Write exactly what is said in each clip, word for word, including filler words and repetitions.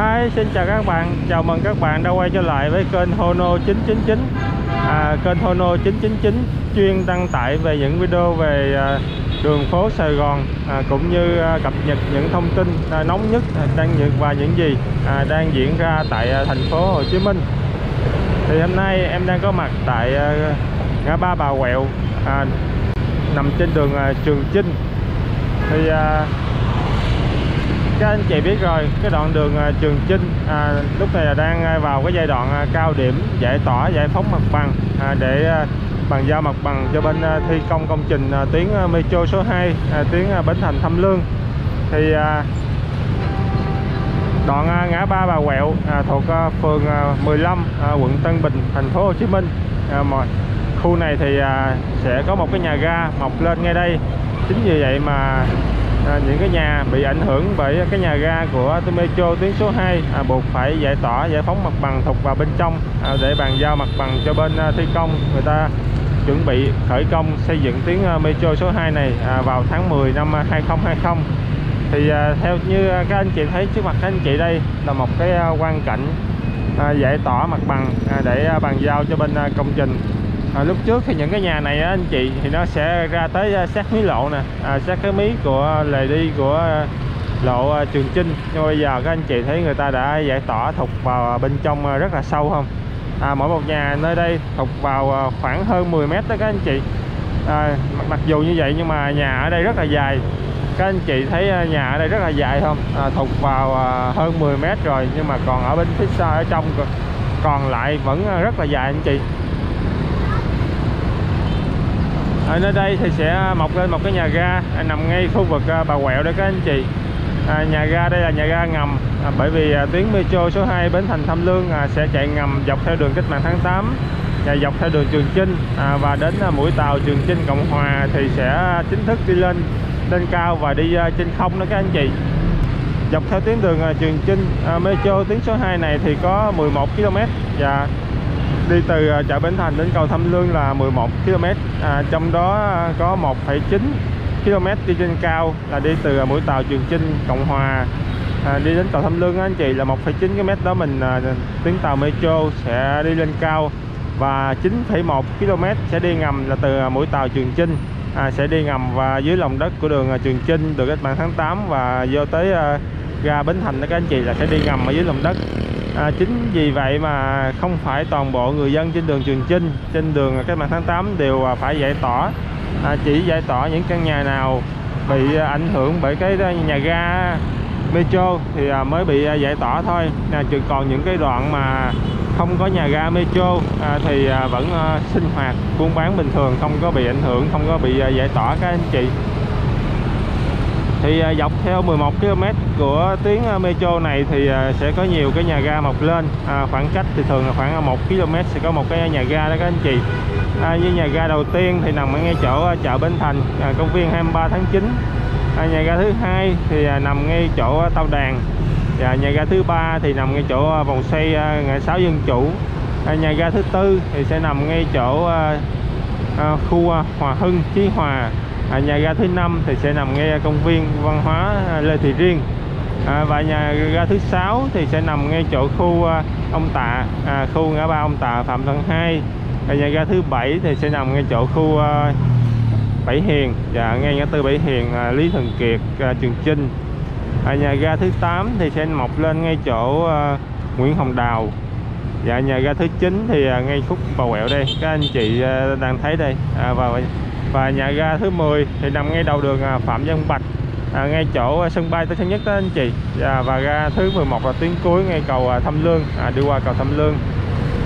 Hi, xin chào các bạn, chào mừng các bạn đã quay trở lại với kênh Hono chín chín chín. à, Kênh Hono chín chín chín chuyên đăng tải về những video về à, đường phố Sài Gòn, à, cũng như à, cập nhật những thông tin à, nóng nhất à, đang những và những gì à, đang diễn ra tại à, thành phố Hồ Chí Minh. Thì hôm nay em đang có mặt tại à, ngã ba Bà Quẹo, à, nằm trên đường à, Trường Chinh. Thì à, các anh chị biết rồi, cái đoạn đường à, Trường Chinh à, lúc này là đang vào cái giai đoạn à, cao điểm giải tỏa, giải phóng mặt bằng à, để à, bàn giao mặt bằng cho bên à, thi công công trình à, tuyến à, Metro số hai, à, tuyến à, Bến Thành Tham Lương. Thì à, đoạn à, ngã ba Bà Quẹo à, thuộc à, phường à, mười lăm, à, quận Tân Bình, thành phố Hồ Chí Minh. À, mà khu này thì à, sẽ có một cái nhà ga mọc lên ngay đây. Chính vì vậy mà À, những cái nhà bị ảnh hưởng bởi cái nhà ga của Metro tuyến số hai à, buộc phải giải tỏa, giải phóng mặt bằng thục vào bên trong à, để bàn giao mặt bằng cho bên à, thi công. Người ta chuẩn bị khởi công xây dựng tuyến à, Metro số hai này à, vào tháng mười năm hai không hai không. Thì à, theo như các anh chị thấy trước mặt các anh chị đây là một cái à, quang cảnh à, giải tỏa mặt bằng à, để à, bàn giao cho bên à, công trình. À, lúc trước thì những cái nhà này anh chị thì nó sẽ ra tới sát mí lộ nè, à, sát cái mí của lề đi của lộ Trường Chinh. Nhưng bây giờ các anh chị thấy người ta đã giải tỏa thục vào bên trong rất là sâu không? À, mỗi một nhà nơi đây thục vào khoảng hơn mười mét đó các anh chị. À, mặc, mặc dù như vậy nhưng mà nhà ở đây rất là dài. Các anh chị thấy nhà ở đây rất là dài không? À, thục vào hơn mười mét rồi nhưng mà còn ở bên phía sau, ở trong còn lại vẫn rất là dài anh chị. Ở nơi đây thì sẽ mọc lên một cái nhà ga à, nằm ngay khu vực à, Bà Quẹo đó các anh chị. À, nhà ga đây là nhà ga ngầm à, bởi vì à, tuyến Metro số hai Bến Thành Tham Lương à, sẽ chạy ngầm dọc theo đường Cách Mạng Tháng Tám, à, dọc theo đường Trường Chinh à, và đến à, mũi tàu Trường Chinh Cộng Hòa thì sẽ chính thức đi lên lên cao và đi à, trên không đó các anh chị. Dọc theo tuyến đường à, Trường Chinh à, Metro tuyến số hai này thì có mười một ki lô mét và đi từ chợ Bến Thành đến cầu Tham Lương là mười một ki lô mét, à, trong đó có một phẩy chín ki lô mét đi trên cao là đi từ mũi tàu Trường Chinh Cộng Hòa à, đi đến cầu Tham Lương đó anh chị, là một phẩy chín ki lô mét đó mình à, tuyến tàu Metro sẽ đi lên cao, và chín phẩy một ki lô mét sẽ đi ngầm là từ mũi tàu Trường Chinh à, sẽ đi ngầm và dưới lòng đất của đường Trường Chinh, đường Cách Mạng Tháng Tám và vô tới à, ga Bến Thành đó các anh chị, là sẽ đi ngầm ở dưới lòng đất. À, chính vì vậy mà không phải toàn bộ người dân trên đường Trường Chinh, trên đường Cách Mạng Tháng Tám đều phải giải tỏa, à, chỉ giải tỏa những căn nhà nào bị ảnh hưởng bởi cái nhà ga Metro thì à, mới bị giải tỏa thôi. À, chứ còn những cái đoạn mà không có nhà ga Metro à, thì à, vẫn à, sinh hoạt buôn bán bình thường, không có bị ảnh hưởng, không có bị à, giải tỏa các anh chị. Thì dọc theo mười một ki lô mét của tuyến Metro này thì sẽ có nhiều cái nhà ga mọc lên, à, khoảng cách thì thường là khoảng một ki lô mét sẽ có một cái nhà ga đó các anh chị. à, Như nhà ga đầu tiên thì nằm ở ngay chỗ chợ Bến Thành, à, công viên hai mươi ba tháng chín. à, Nhà ga thứ hai thì nằm ngay chỗ Tao Đàn. à, Nhà ga thứ ba thì nằm ngay chỗ vòng xoay ngã sáu Dân Chủ. à, Nhà ga thứ tư thì sẽ nằm ngay chỗ à, khu Hòa Hưng, Chí Hòa. À, nhà ga thứ năm thì sẽ nằm ngay công viên văn hóa Lê Thị Riêng. à, Và nhà ga thứ sáu thì sẽ nằm ngay chỗ khu à, Ông Tạ, à, khu ngã ba Ông Tạ, Phạm Văn Hai. à, Nhà ga thứ bảy thì sẽ nằm ngay chỗ khu à, Bảy Hiền, và ngay ngã tư Bảy Hiền, à, Lý Thường Kiệt, à, Trường Chinh. à, Nhà ga thứ tám thì sẽ mọc lên ngay chỗ à, Nguyễn Hồng Đào. Và nhà ga thứ chín thì à, ngay khúc Bà Quẹo đây các anh chị à, đang thấy đây. à, Và Và nhà ga thứ mười thì nằm ngay đầu đường Phạm Văn Bạch, à, ngay chỗ sân bay Tân Sơn Nhất đó anh chị. à, Và ga thứ mười một là tuyến cuối ngay cầu Tham Lương, à, đi qua cầu Tham Lương.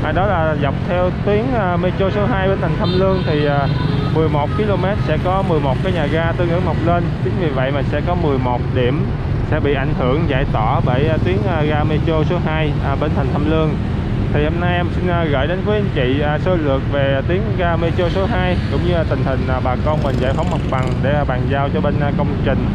à, Đó là dọc theo tuyến à, Metro số hai Bến Thành Tham Lương thì à, mười một ki lô mét sẽ có mười một cái nhà ga tương ứng mọc lên. Chính vì vậy mà sẽ có mười một điểm sẽ bị ảnh hưởng giải tỏa bởi à, tuyến à, ga Metro số hai à, Bến Thành Tham Lương. Thì hôm nay em xin gửi đến với anh chị sơ lược về tuyến ga Metro số hai, cũng như tình hình bà con mình giải phóng mặt bằng để bàn giao cho bên công trình.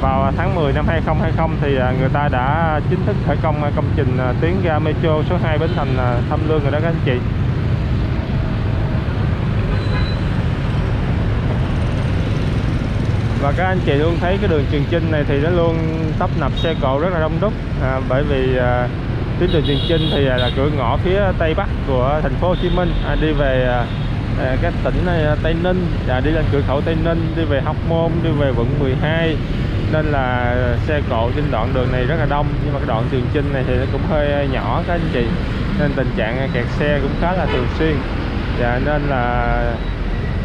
Vào tháng mười năm hai không hai không thì người ta đã chính thức khởi công công trình tuyến ga Metro số hai Bến Thành Tham Lương rồi đó các anh chị. Và các anh chị luôn thấy cái đường Trường Chinh này thì nó luôn tấp nập xe cộ rất là đông đúc, à, bởi vì à, tuyến đường Trường Chinh thì là cửa ngõ phía tây bắc của thành phố Hồ Chí Minh, à, đi về à, các tỉnh à, Tây Ninh, à, đi lên cửa khẩu Tây Ninh, đi về Hóc Môn, đi về quận mười hai, nên là xe cộ trên đoạn đường này rất là đông. Nhưng mà cái đoạn Trường Chinh này thì nó cũng hơi nhỏ các anh chị, nên tình trạng kẹt xe cũng khá là thường xuyên. Dạ, nên là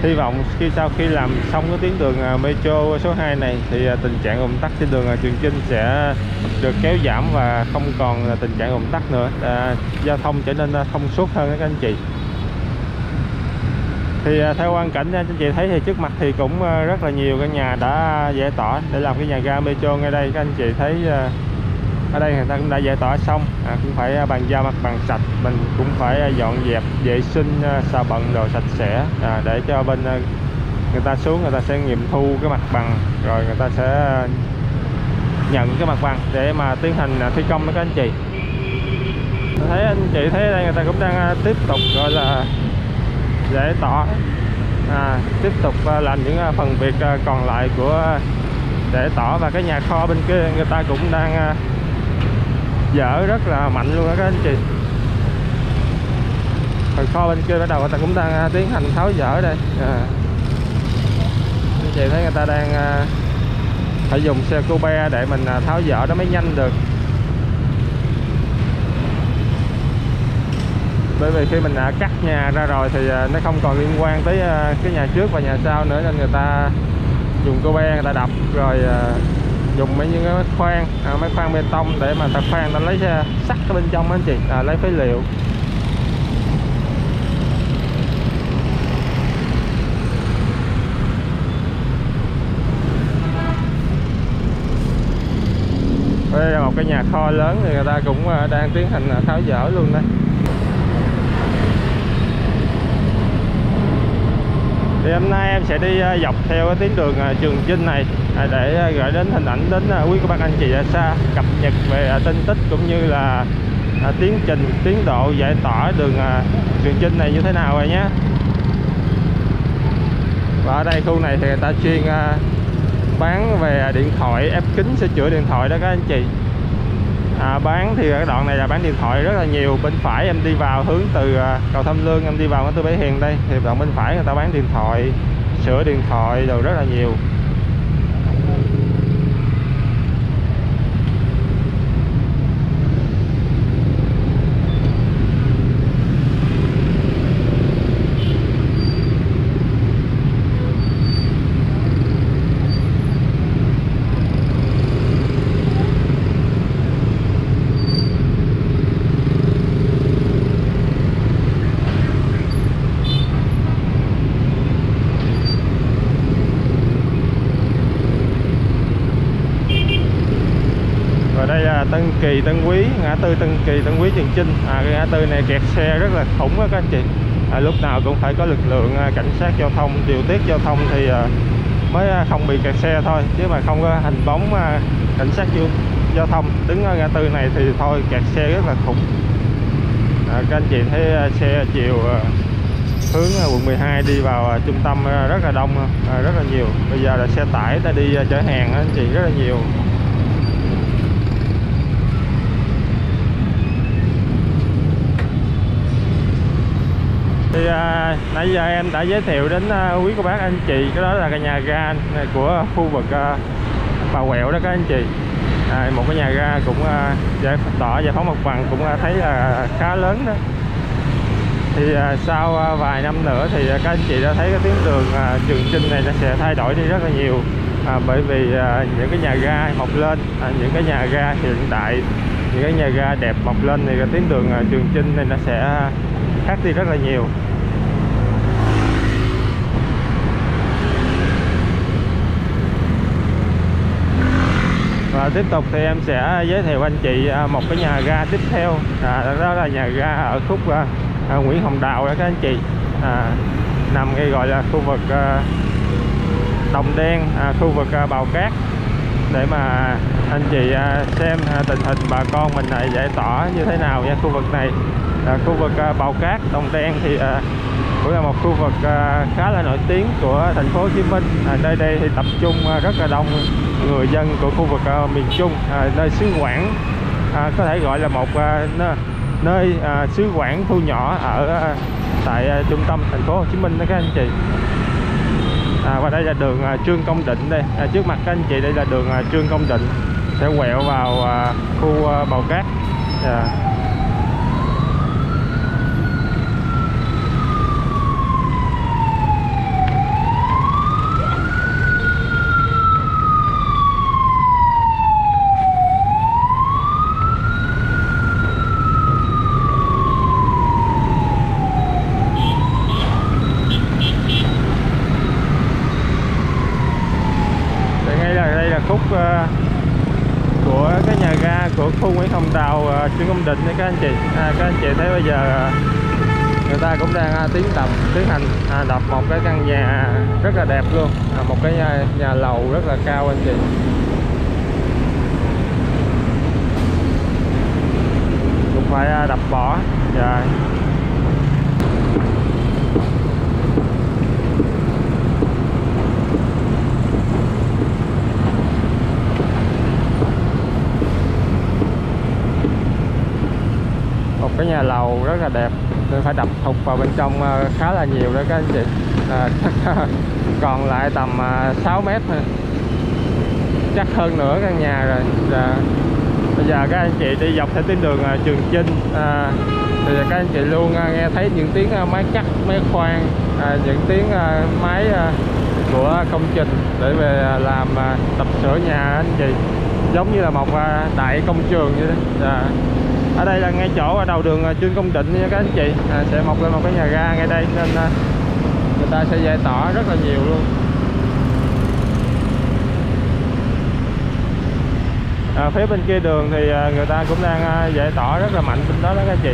hy vọng khi sau khi làm xong cái tuyến đường Metro số hai này thì tình trạng ùn tắc trên đường Trường Chinh sẽ được kéo giảm và không còn là tình trạng ùn tắc nữa, à, giao thông trở nên thông suốt hơn các anh chị. Thì theo quan cảnh anh chị thấy thì trước mặt thì cũng rất là nhiều căn nhà đã giải tỏa để làm cái nhà ga Metro ngay đây. Các anh chị thấy ở đây người ta cũng đã giải tỏa xong, à, cũng phải bàn giao mặt bằng sạch, mình cũng phải dọn dẹp vệ sinh xà bẩn đồ sạch sẽ, à, để cho bên người ta xuống người ta sẽ nghiệm thu cái mặt bằng rồi người ta sẽ nhận cái mặt bằng để mà tiến hành thi công đó các anh chị. Thấy anh chị thấy ở đây người ta cũng đang tiếp tục gọi là giải tỏa, à, tiếp tục làm những phần việc còn lại của giải tỏa. Và cái nhà kho bên kia người ta cũng đang dở rất là mạnh luôn đó các anh chị. Phần kho bên kia bắt đầu người ta cũng đang tiến hành tháo dỡ đây, à, anh chị thấy người ta đang phải dùng xe cô be để mình tháo dỡ nó mới nhanh được, bởi vì khi mình đã cắt nhà ra rồi thì nó không còn liên quan tới cái nhà trước và nhà sau nữa, nên người ta dùng cô be người ta đập rồi dùng mấy những cái khoan, à, mấy khoan bê tông để mà ta khoan ta lấy sắt ở bên trong đó anh chị, à, lấy phế liệu. Đây là một cái nhà kho lớn thì người ta cũng đang tiến hành tháo dỡ luôn đấy. Thì hôm nay em sẽ đi dọc theo cái tuyến đường Trường Chinh này để gửi đến hình ảnh đến quý các bác anh chị ở xa, cập nhật về tin tức cũng như là tiến trình tiến độ giải tỏa đường Trường Chinh này như thế nào rồi nhé. Và ở đây khu này thì người ta chuyên bán về điện thoại, ép kính sửa chữa điện thoại đó các anh chị, à, bán thì cái đoạn này là bán điện thoại rất là nhiều. Bên phải em đi vào hướng từ cầu Tham Lương em đi vào cái từ Bảy Hiền đây thì đoạn bên phải người ta bán điện thoại, sửa điện thoại đồ rất là nhiều. Tân Kỳ, Tân Quý, ngã tư Tân Kỳ, Tân Quý, Trường Chinh, à, cái ngã tư này kẹt xe rất là khủng đó các anh chị, à, lúc nào cũng phải có lực lượng cảnh sát giao thông điều tiết giao thông thì mới không bị kẹt xe thôi, chứ mà không có hình bóng cảnh sát giao thông đứng ở ngã tư này thì thôi kẹt xe rất là khủng, à, các anh chị thấy xe chiều hướng quận mười hai đi vào trung tâm rất là đông, rất là nhiều. Bây giờ là xe tải ta đi chở hàng anh chị rất là nhiều. Thì à, nãy giờ em đã giới thiệu đến à, quý cô bác anh chị cái đó là cái nhà ga này của khu vực à, Bà Quẹo đó các anh chị, à, một cái nhà ga cũng à, giải tỏa giải phóng mặt bằng cũng à, thấy là khá lớn đó. Thì à, sau à, vài năm nữa thì à, các anh chị đã thấy cái tuyến đường à, Trường Chinh này nó sẽ thay đổi đi rất là nhiều, à, bởi vì à, những cái nhà ga mọc lên, à, những cái nhà ga hiện đại, những cái nhà ga đẹp mọc lên thì cái tuyến đường à, Trường Chinh này nó sẽ khác đi rất là nhiều. Và tiếp tục thì em sẽ giới thiệu anh chị một cái nhà ga tiếp theo, à, đó là nhà ga ở khúc à, Nguyễn Hồng Đào đó các anh chị, à, nằm ngay gọi là khu vực à, Đồng Đen, à, khu vực à, Bàu Cát, để mà anh chị à, xem à, tình hình bà con mình này giải tỏa như thế nào nha. Khu vực này là khu vực Bàu Cát, Đồng Đen thì à, cũng là một khu vực khá là nổi tiếng của thành phố Hồ Chí Minh. À, nơi đây thì tập trung rất là đông người dân của khu vực miền Trung, à, nơi xứ Quảng, à, có thể gọi là một nơi à, xứ Quảng thu nhỏ ở tại à, trung tâm thành phố Hồ Chí Minh đó các anh chị. À, và đây là đường à, Trương Công Định đây, à, trước mặt các anh chị đây là đường à, Trương Công Định sẽ quẹo vào à, khu à, Bàu Cát. À, Trương Công Định đấy các anh chị. À, các anh chị thấy bây giờ người ta cũng đang à, tiến tập tiến hành à, đập một cái căn nhà rất là đẹp luôn, à, một cái nhà, nhà lầu rất là cao anh chị. Cũng phải à, đập bỏ rồi. Cái nhà lầu rất là đẹp nên phải đập thục vào bên trong khá là nhiều đó các anh chị. À, còn lại tầm sáu mét thôi, chắc hơn nửa căn nhà rồi. Rồi bây giờ các anh chị đi dọc theo tuyến đường Trường Chinh, à, thì các anh chị luôn nghe thấy những tiếng máy cắt, máy khoan, à, những tiếng máy của công trình để về làm tập sửa nhà anh chị, giống như là một đại công trường vậy đó. À, ở đây là ngay chỗ ở đầu đường Trương Công Định nha các anh chị. À, sẽ mọc lên một cái nhà ga ngay đây nên à, người ta sẽ giải tỏa rất là nhiều luôn. À, phía bên kia đường thì à, người ta cũng đang à, giải tỏa rất là mạnh bên đó đó các anh chị.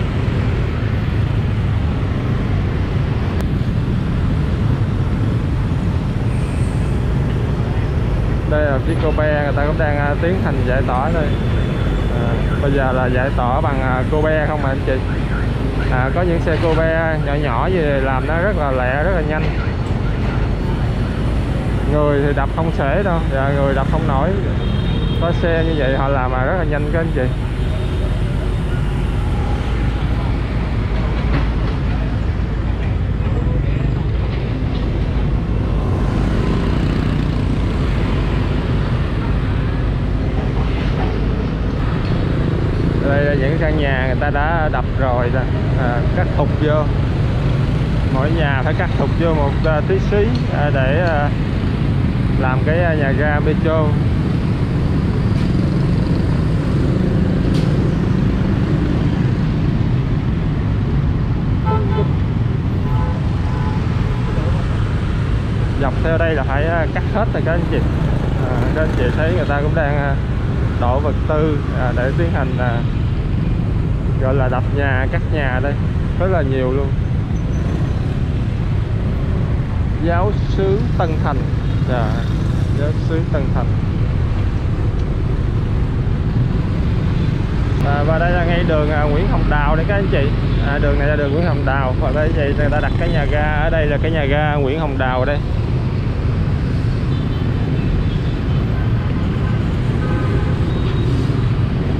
Đây là chiếc cô be, người ta cũng đang à, tiến hành giải tỏa đây. À, bây giờ là giải tỏa bằng à, cô be không mà anh chị. À, có những xe cô be nhỏ nhỏ gì làm nó rất là lẹ, rất là nhanh. Người thì đập không xể đâu, dạ, người đập không nổi. Có xe như vậy họ làm mà rất là nhanh các anh chị. Đây là những căn nhà người ta đã đập rồi, à, cắt thục vô, mỗi nhà phải cắt thục vô một à, tí xí à, để à, làm cái à, nhà ga metro. Dọc theo đây là phải à, cắt hết rồi các anh chị. À, các anh chị thấy người ta cũng đang à, đổ vật tư à, để tiến hành à, gọi là đập nhà, cắt nhà đây rất là nhiều luôn. Giáo xứ Tân Thành, à, giáo xứ Tân Thành. À, và đây là ngay đường à, Nguyễn Hồng Đào đấy các anh chị. À, đường này là đường Nguyễn Hồng Đào và đây thì người ta đặt cái nhà ga ở đây là cái nhà ga Nguyễn Hồng Đào đây.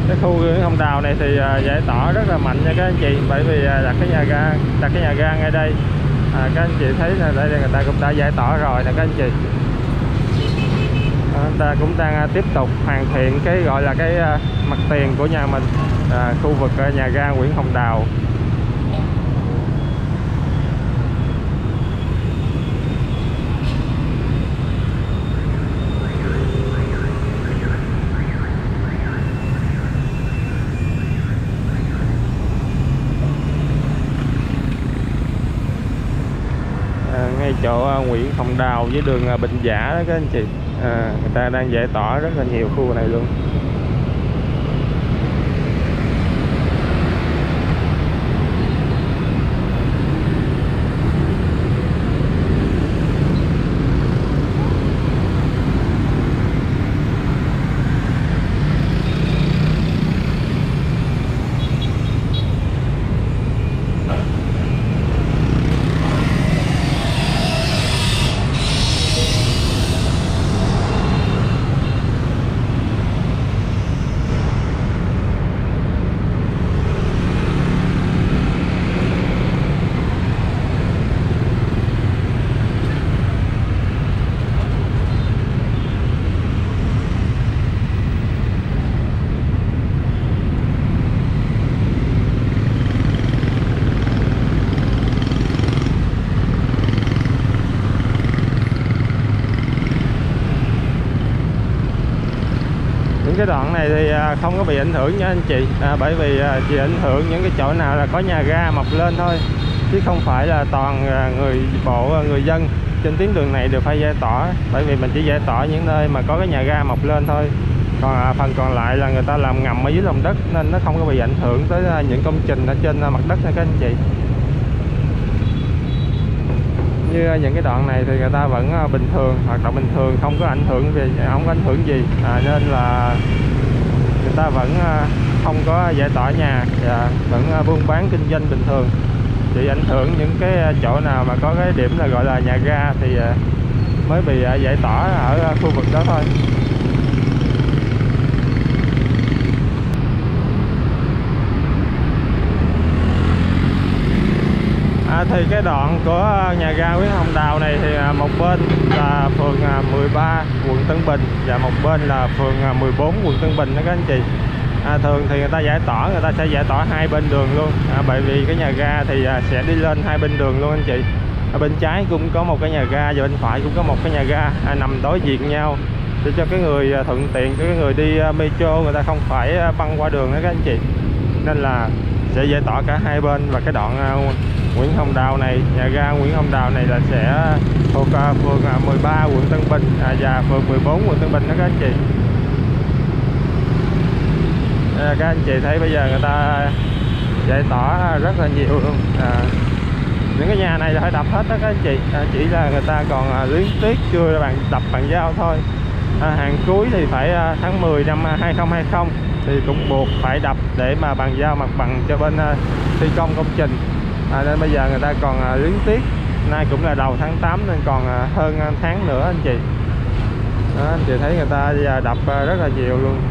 Cái khu Nguyễn Hồng Đào này thì à, giải tỏa rất là mạnh nha các anh chị, bởi vì à, đặt cái nhà ga đặt cái nhà ga ngay đây. À, các anh chị thấy là đây là người ta cũng đã giải tỏa rồi nè các anh chị. À, người ta cũng đang à, tiếp tục hoàn thiện cái gọi là cái à, mặt tiền của nhà mình, à, khu vực à, nhà ga Nguyễn Hồng Đào. Chỗ Nguyễn Hồng Đào với đường Bình Giã đó các anh chị. À, người ta đang giải tỏa rất là nhiều khu này luôn. Những cái đoạn này thì không có bị ảnh hưởng nha anh chị, à, bởi vì chỉ ảnh hưởng những cái chỗ nào là có nhà ga mọc lên thôi, chứ không phải là toàn người bộ, người dân trên tuyến đường này đều phải giải tỏa, bởi vì mình chỉ giải tỏa những nơi mà có cái nhà ga mọc lên thôi. Còn à, phần còn lại là người ta làm ngầm ở dưới lòng đất nên nó không có bị ảnh hưởng tới những công trình ở trên mặt đất nha các anh chị. Như những cái đoạn này thì người ta vẫn bình thường, hoạt động bình thường, không có ảnh hưởng về không có ảnh hưởng gì, à, nên là người ta vẫn không có giải tỏa nhà, à, vẫn buôn bán kinh doanh bình thường. Chỉ ảnh hưởng những cái chỗ nào mà có cái điểm là gọi là nhà ga thì mới bị giải tỏa ở khu vực đó thôi. À, thì cái đoạn của nhà ga Nguyễn Hồng Đào này thì một bên là phường mười ba quận Tân Bình và một bên là phường mười bốn quận Tân Bình đó các anh chị. À, thường thì người ta giải tỏa, người ta sẽ giải tỏa hai bên đường luôn, à, bởi vì cái nhà ga thì sẽ đi lên hai bên đường luôn anh chị. Ở bên trái cũng có một cái nhà ga và bên phải cũng có một cái nhà ga, à, nằm đối diện nhau để cho cái người thuận tiện, cái người đi metro người ta không phải băng qua đường đó các anh chị. Nên là sẽ giải tỏa cả hai bên, và cái đoạn Nguyễn Hồng Đào này, nhà ga Nguyễn Hồng Đào này là sẽ thuộc phường mười ba quận Tân Bình và phường mười bốn quận Tân Bình đó các anh chị. Các anh chị thấy bây giờ người ta giải tỏa rất là nhiều luôn, à, những cái nhà này là phải đập hết đó các anh chị, à, chỉ là người ta còn luyến tiếc chưa bằng đập bằng dao thôi, à, hàng cuối thì phải tháng mười năm hai không hai không thì cũng buộc phải đập để mà bàn giao mặt bằng cho bên thi công công trình, à, nên bây giờ người ta còn luyến tiếc. Nay cũng là đầu tháng tám nên còn hơn tháng nữa anh chị đó, anh chị thấy người ta đập rất là nhiều luôn.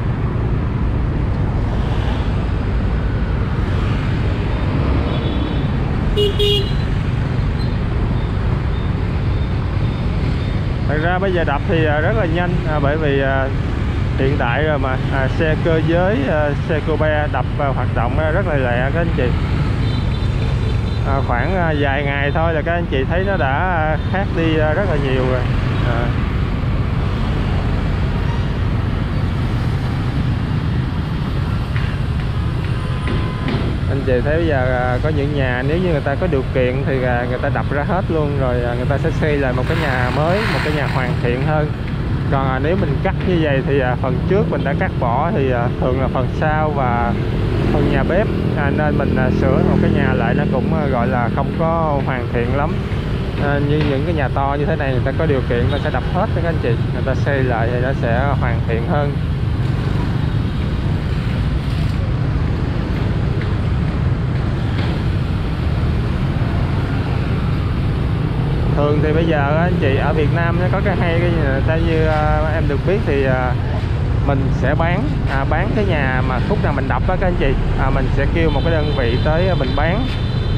Thật ra bây giờ đập thì rất là nhanh, à, bởi vì à, hiện đại rồi mà, à, xe cơ giới, à, xe cô be đập à, hoạt động rất là lẹ các anh chị, à, khoảng à, vài ngày thôi là các anh chị thấy nó đã khác đi à, rất là nhiều rồi, à. Anh chị thấy bây giờ có những nhà nếu như người ta có điều kiện thì người ta đập ra hết luôn, rồi người ta sẽ xây lại một cái nhà mới, một cái nhà hoàn thiện hơn. Còn nếu mình cắt như vậy thì phần trước mình đã cắt bỏ thì thường là phần sau và phần nhà bếp, à, nên mình sửa một cái nhà lại nó cũng gọi là không có hoàn thiện lắm. À, như những cái nhà to như thế này người ta có điều kiện người ta sẽ đập hết các anh chị, người ta xây lại thì nó sẽ hoàn thiện hơn. Thường thì bây giờ anh chị ở Việt Nam nó có cái hay cái ta như uh, em được biết thì uh, mình sẽ bán à, bán cái nhà mà khúc nào mình đập đó các anh chị, à, mình sẽ kêu một cái đơn vị tới mình bán,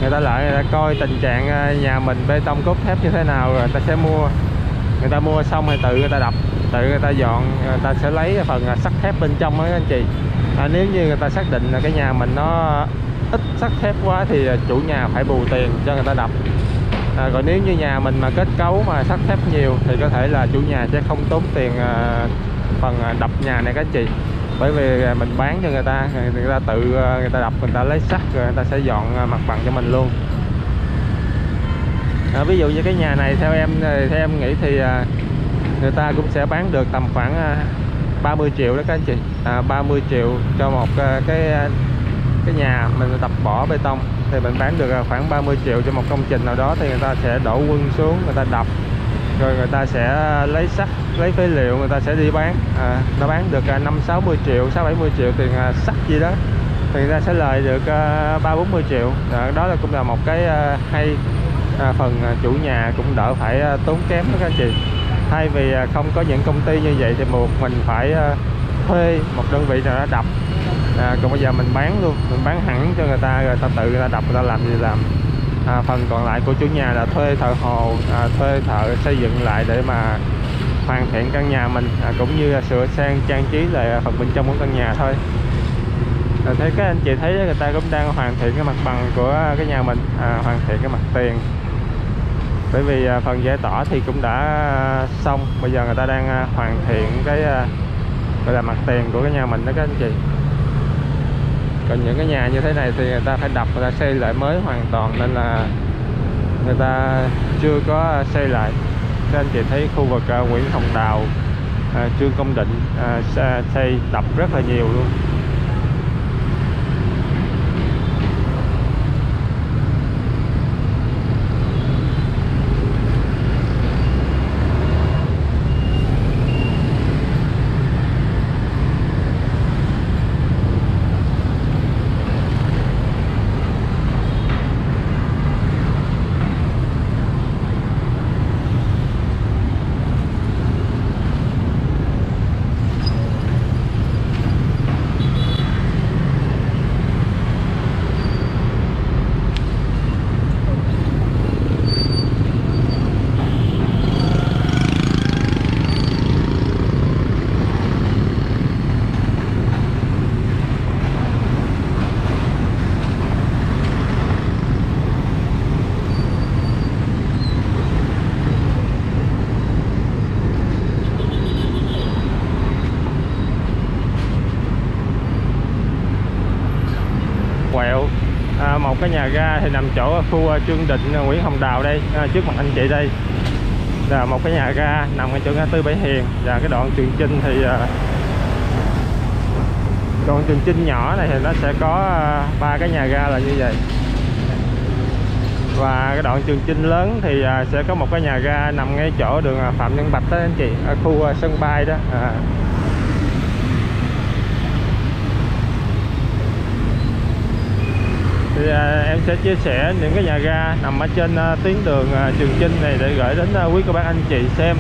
người ta lại người ta coi tình trạng nhà mình bê tông cốt thép như thế nào rồi người ta sẽ mua, người ta mua xong rồi tự người ta đập, tự người ta dọn, người ta sẽ lấy phần sắt thép bên trong đó các anh chị. À, nếu như người ta xác định là cái nhà mình nó ít sắt thép quá thì chủ nhà phải bù tiền cho người ta đập. À, còn nếu như nhà mình mà kết cấu mà sắt thép nhiều thì có thể là chủ nhà sẽ không tốn tiền à, phần à, đập nhà này các anh chị, bởi vì à, mình bán cho người ta, người ta tự à, người ta đập, người ta lấy sắt rồi người ta sẽ dọn à, mặt bằng cho mình luôn. À, ví dụ như cái nhà này theo em theo em nghĩ thì à, người ta cũng sẽ bán được tầm khoảng à, ba mươi triệu đó các anh chị, à, ba mươi triệu cho một à, cái à, cái nhà mình đập bỏ bê tông thì mình bán được khoảng ba mươi triệu cho một công trình nào đó, thì người ta sẽ đổ quân xuống, người ta đập rồi người ta sẽ lấy sắt, lấy phế liệu, người ta sẽ đi bán, à, nó bán được năm sáu mươi triệu, sáu bảy mươi triệu tiền sắt gì đó thì người ta sẽ lời được ba bốn mươi triệu. Đó là cũng là một cái hay, à, phần chủ nhà cũng đỡ phải tốn kém đó các anh chị, thay vì không có những công ty như vậy thì buộc mình phải thuê một đơn vị nào đó đập. À, còn bây giờ mình bán luôn, mình bán hẳn cho người ta rồi ta tự người ta đập, người ta làm gì làm. À, phần còn lại của chủ nhà là thuê thợ hồ, à, thuê thợ xây dựng lại để mà hoàn thiện căn nhà mình, à, cũng như là sửa sang trang trí lại phần bên trong của căn nhà thôi. À, thấy các anh chị thấy người ta cũng đang hoàn thiện cái mặt bằng của cái nhà mình, à, hoàn thiện cái mặt tiền, bởi vì à, phần giải tỏa thì cũng đã xong, bây giờ người ta đang à, hoàn thiện cái à, Đây là mặt tiền của cái nhà mình đó các anh chị. Còn những cái nhà như thế này thì người ta phải đập, người ta xây lại mới hoàn toàn, nên là người ta chưa có xây lại. Các anh chị thấy khu vực uh, Nguyễn Hồng Đào, uh, Trương Công Định uh, xây đập rất là nhiều luôn. Cái nhà ga thì nằm chỗ khu Trương Định, Nguyễn Hồng Đào đây, à, trước mặt anh chị đây là một cái nhà ga nằm ở chỗ ngã tư Bảy Hiền. Và cái đoạn Trường Chinh thì đoạn Trường Chinh nhỏ này thì nó sẽ có ba cái nhà ga là như vậy, và cái đoạn Trường Chinh lớn thì sẽ có một cái nhà ga nằm ngay chỗ đường Phạm Văn Bạch đó anh chị, ở khu sân bay đó. à. Thì em sẽ chia sẻ những cái nhà ga nằm ở trên tuyến đường Trường Chinh này để gửi đến quý cô bác anh chị xem,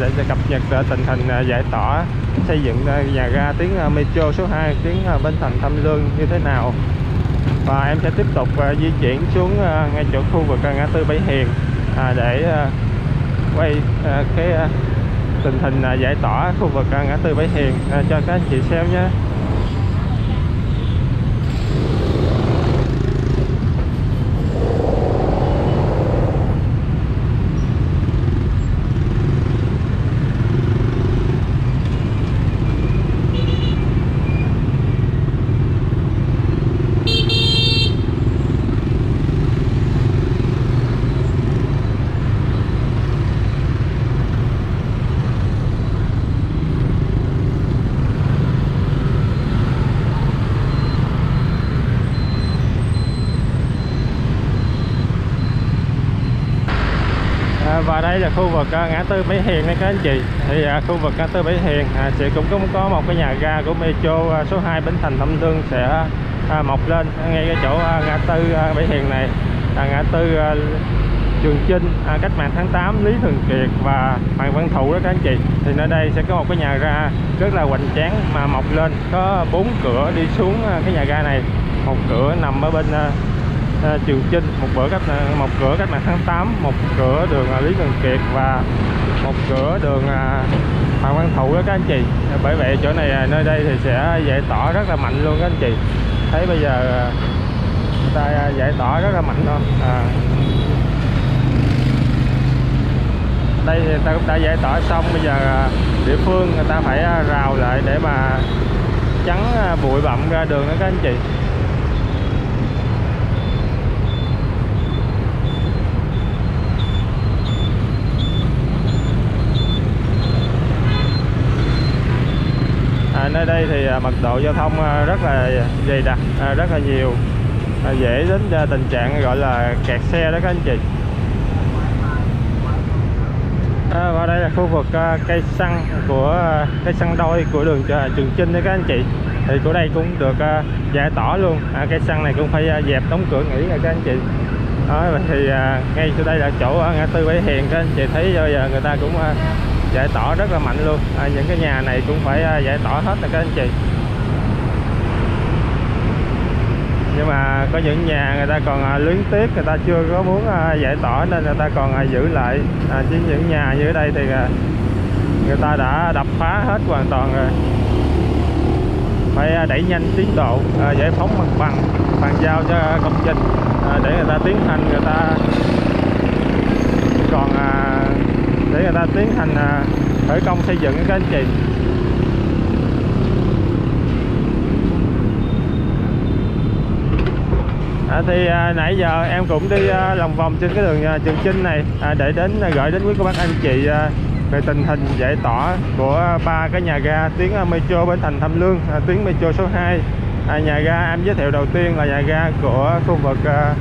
để cập nhật tình hình giải tỏa xây dựng nhà ga tuyến Metro số hai, tuyến Bến Thành Tham Lương như thế nào. Và em sẽ tiếp tục di chuyển xuống ngay chỗ khu vực ngã tư Bảy Hiền để quay cái tình hình giải tỏa khu vực ngã tư Bảy Hiền cho các anh chị xem nhé. Và đây là khu vực ngã tư Bảy Hiền này các anh chị. Thì khu vực ngã tư Bảy Hiền thì cũng có một cái nhà ga của Metro số hai Bến Thành Tham Lương sẽ mọc lên ngay cái chỗ ngã tư Bảy Hiền này, là ngã tư Trường Chinh, Cách Mạng Tháng Tám, Lý Thường Kiệt và Hoàng Văn Thụ đó các anh chị. Thì nơi đây sẽ có một cái nhà ga rất là hoành tráng mà mọc lên, có bốn cửa đi xuống cái nhà ga này. Một cửa nằm ở bên Trường Chinh, một bữa cách một cửa Cách Mạng Tháng Tám, một cửa đường Lý Thường Kiệt và một cửa đường Phạm Văn Thụ đó các anh chị. Bởi vậy chỗ này, nơi đây thì sẽ giải tỏa rất là mạnh luôn các anh chị. Thấy bây giờ người ta giải tỏa rất là mạnh luôn. à. Đây thì người ta cũng đã giải tỏa xong, bây giờ địa phương người ta phải rào lại để mà chắn bụi bặm ra đường đó các anh chị. Nơi đây thì mật độ giao thông rất là dày đặc, rất là nhiều, dễ đến tình trạng gọi là kẹt xe đó các anh chị. à, Và đây là khu vực cây xăng của cây xăng đôi của đường Trường Chinh đó các anh chị. Thì của đây cũng được giải tỏa luôn. à, Cây xăng này cũng phải dẹp đóng cửa nghỉ rồi các anh chị. à, Thì ngay chỗ đây là chỗ ngã tư Bảy Hiền, các anh chị thấy bây giờ người ta cũng giải tỏa rất là mạnh luôn. à, Những cái nhà này cũng phải giải tỏa hết nè các anh chị. Nhưng mà có những nhà người ta còn luyến tiếc, người ta chưa có muốn giải tỏa nên người ta còn giữ lại. à, Chứ những nhà như ở đây thì người ta đã đập phá hết hoàn toàn rồi. Phải đẩy nhanh tiến độ giải phóng mặt bằng, bàn giao cho công trình để người ta tiến hành, người ta còn để người ta tiến hành khởi công xây dựng các anh chị. À, thì à, nãy giờ em cũng đi à, lòng vòng trên cái đường à, Trường Chinh này à, để đến à, gửi đến quý cô bác anh chị à, về tình hình giải tỏa của ba cái nhà ga tuyến à, Metro Bến Thành Tham Lương, à, tuyến Metro số hai. À, nhà ga em giới thiệu đầu tiên là nhà ga của khu vực à,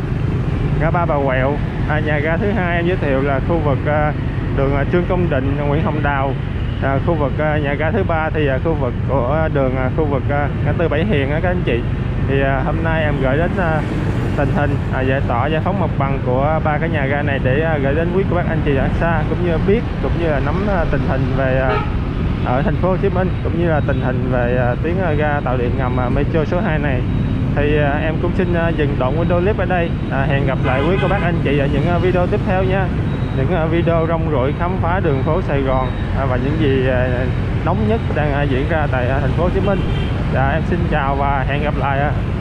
ngã ba Bà Quẹo. À, nhà ga thứ hai em giới thiệu là khu vực à, đường à, Trương Công Định, Nguyễn Hồng Đào. À, khu vực à, nhà ga thứ ba thì à, khu vực của à, đường à, khu vực à, ngã tư Bảy Hiền à, các anh chị. Thì à, hôm nay em gửi đến à, tình hình à, giải tỏa giải phóng mặt bằng của ba cái nhà ga này để à, gửi đến quý cô bác anh chị ở xa, cũng như biết cũng như là nắm à, tình hình về à, ở thành phố Hồ Chí Minh, cũng như là tình hình về à, tuyến à, ga tàu điện ngầm à, Metro số hai này. Thì à, em cũng xin à, dừng đoạn video clip ở đây. À, hẹn gặp lại quý cô bác anh chị ở những à, video tiếp theo nha. Những à, video rong ruổi khám phá đường phố Sài Gòn à, và những gì à, nóng nhất đang à, diễn ra tại à, thành phố Hồ Chí Minh. Dạ, em xin chào và hẹn gặp lại.